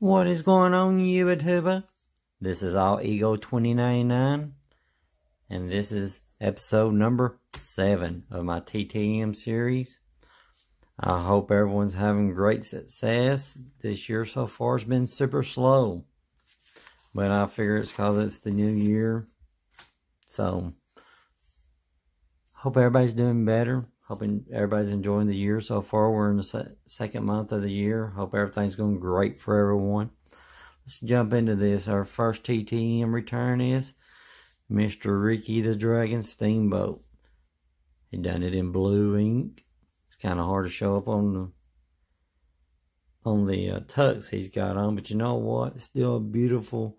What is going on, YouTuber? This is All Ego 2099, and this is episode number 7 of my TTM series. I hope everyone's having great success. This year so far has been super slow, but I figure it's because it's the new year. So, hope everybody's doing better. Hoping everybody's enjoying the year so far. We're in the second month of the year. Hope everything's going great for everyone. Let's jump into this. Our first TTM return is Mr. Ricky the Dragon Steamboat. He done it in blue ink. It's kind of hard to show up on the tux he's got on, but you know what? It's still a beautiful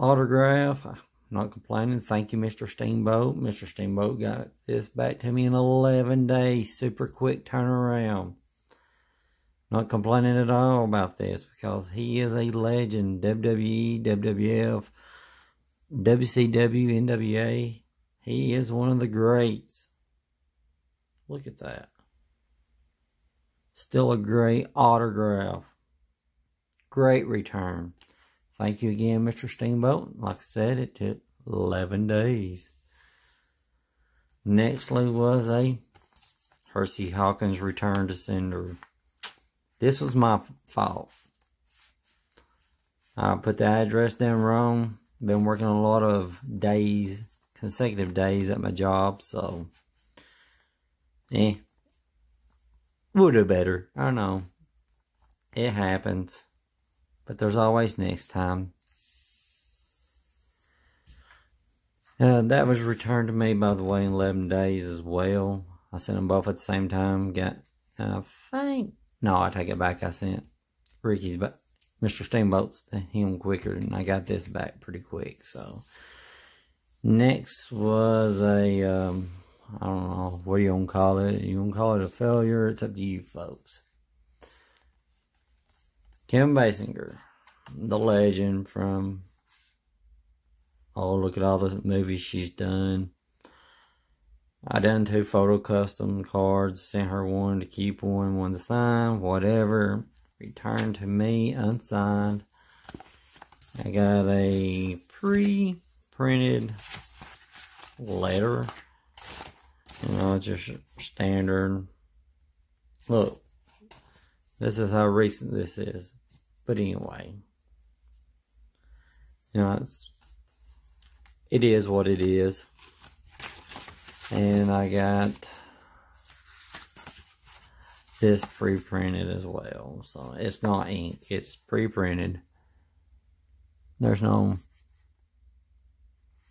autograph. Not complaining. Thank you, Mr. Steamboat. Mr. Steamboat got this back to me in 11 days. Super quick turnaround. Not complaining at all about this because he is a legend. WWE, WWF, WCW, NWA. He is one of the greats. Look at that. Still a great autograph. Great return. Thank you again, Mr. Steamboat. Like I said, it took 11 days. Nextly was a Hersey Hawkins return to sender. This was my fault. I put the address down wrong. Been working a lot of days, consecutive days at my job, so we'll do better. I know. It happens. But there's always next time. That was returned to me, by the way, in 11 days as well. I sent them both at the same time. No, I take it back. I sent Ricky's, but Mr. Steamboat's to him quicker, and I got this back pretty quick. So, next was a, I don't know, what do you want to call it? You want to call it a failure? It's up to you folks. Kim Basinger, the legend from, look at all the movies she's done. I done 2 photo custom cards, sent her one to keep, one to sign, whatever. Returned to me, unsigned. I got a pre-printed letter. You know, it's just standard. Look. This is how recent this is. But anyway. You know, it is what it is. And I got this pre-printed as well. So, it's not ink. It's pre-printed. There's nothing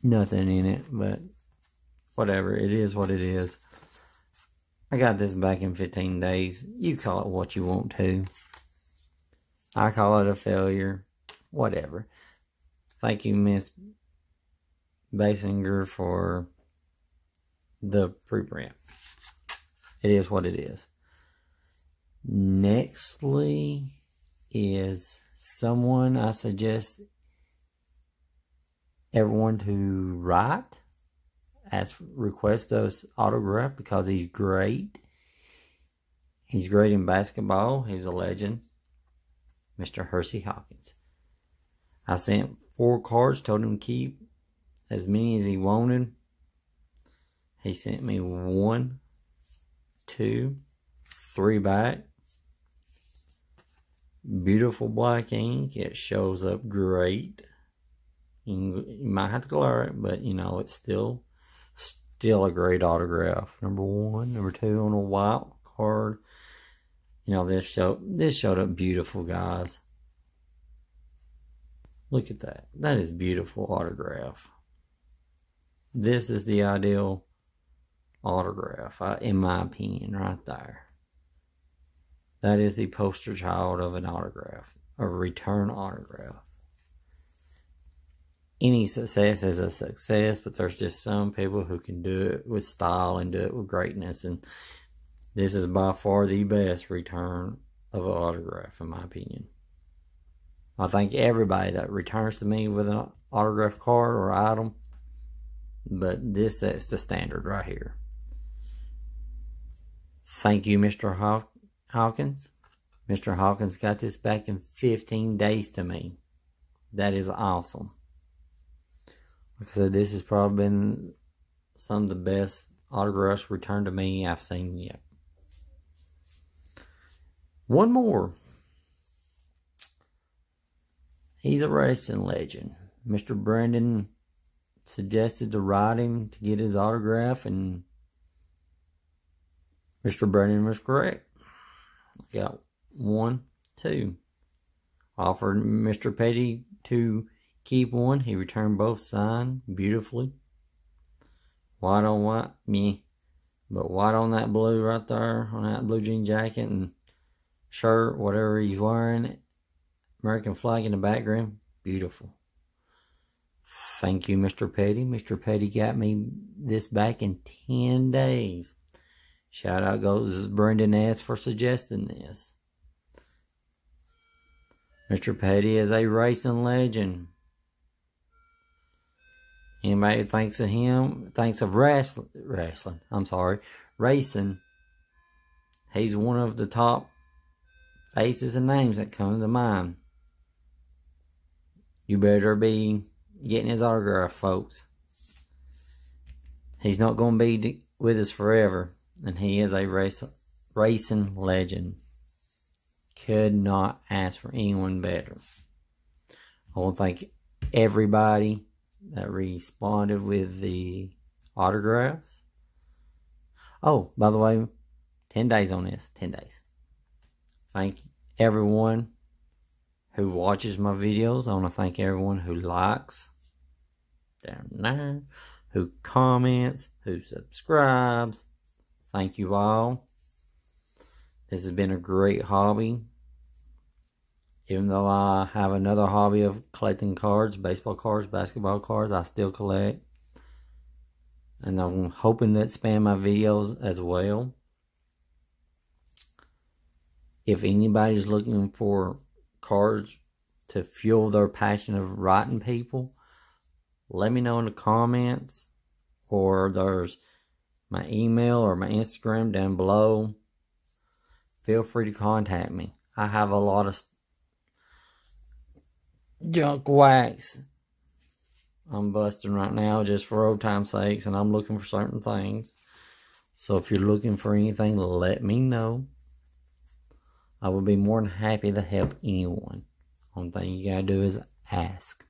in it. But, whatever. It is what it is. I got this back in 15 days. You call it what you want to. I call it a failure. Whatever. Thank you, Miss Basinger, for the preprint. It is what it is. Nextly is someone I suggest everyone to write. Request us autograph because he's great. He's great in basketball. He's a legend. Mr. Hersey Hawkins. I sent 4 cards. Told him to keep as many as he wanted. He sent me 1, 2, 3 back. Beautiful black ink. It shows up great. You might have to glare it, but you know, it's still a great autograph. Number 1, number 2 on a white card. You know, this showed up beautiful, guys. Look at that. That is beautiful autograph. This is the ideal autograph, in my opinion, right there. That is the poster child of an autograph, a return autograph. Any success is a success, but there's just some people who can do it with style and do it with greatness. And this is by far the best return of an autograph, in my opinion. I thank everybody that returns to me with an autograph card or item. But this sets the standard right here. Thank you, Mr. Hawkins. Mr. Hawkins got this back in 15 days to me. That is awesome. Like I said, this has probably been some of the best autographs returned to me I've seen yet. One more. He's a racing legend. Mr. Brandon suggested to write him to get his autograph, and Mr. Brandon was correct. Got 1, 2. Offered Mr. Petty to keep one. He returned both signed beautifully. White on white, meh. But white on that blue right there, on that blue jean jacket and shirt, whatever he's wearing. American flag in the background, beautiful. Thank you, Mr. Petty. Mr. Petty got me this back in 10 days. Shout out goes Brendan S. for suggesting this. Mr. Petty is a racing legend. Anybody who thinks of him, thinks of racing. He's one of the top faces and names that come to mind. You better be getting his autograph, folks. He's not going to be with us forever. And he is a racing legend. Could not ask for anyone better. I want to thank everybody that responded with the autographs. Oh, by the way, 10 days on this. 10 days. Thank everyone who watches my videos. I want to thank everyone who likes down there, who comments, who subscribes. Thank you all. This has been a great hobby. Even though I have another hobby of collecting cards, baseball cards, basketball cards, I still collect. And I'm hoping to expand my videos as well. If anybody's looking for cards to fuel their passion of writing people, let me know in the comments, or there's my email or my Instagram down below. Feel free to contact me. I have a lot of junk wax I'm busting right now just for old time's sakes, and I'm looking for certain things. So if you're looking for anything, let me know. I would be more than happy to help anyone. Only thing you gotta do is ask.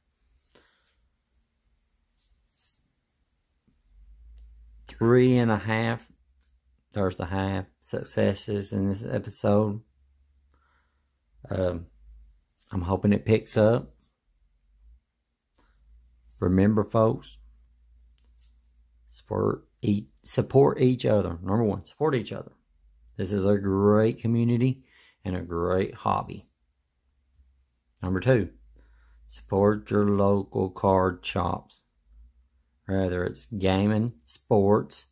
There's the half successes in this episode. I'm hoping it picks up. Remember, folks, support each other. Number one, support each other. This is a great community and a great hobby. Number two, support your local card shops. Whether it's gaming, sports,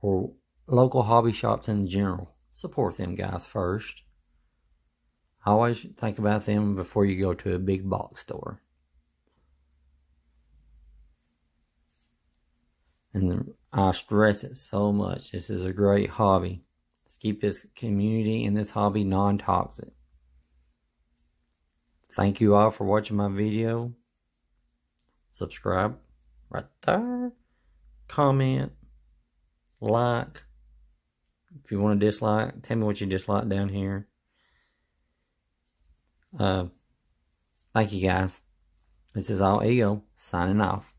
or local hobby shops in general. Support them guys first. Always think about them before you go to a big box store. And I stress it so much. This is a great hobby. Let's keep this community and this hobby non-toxic. Thank you all for watching my video. Subscribe right there. Comment. Like. If you want to dislike, tell me what you dislike down here. Thank you guys. This is All Ego signing off.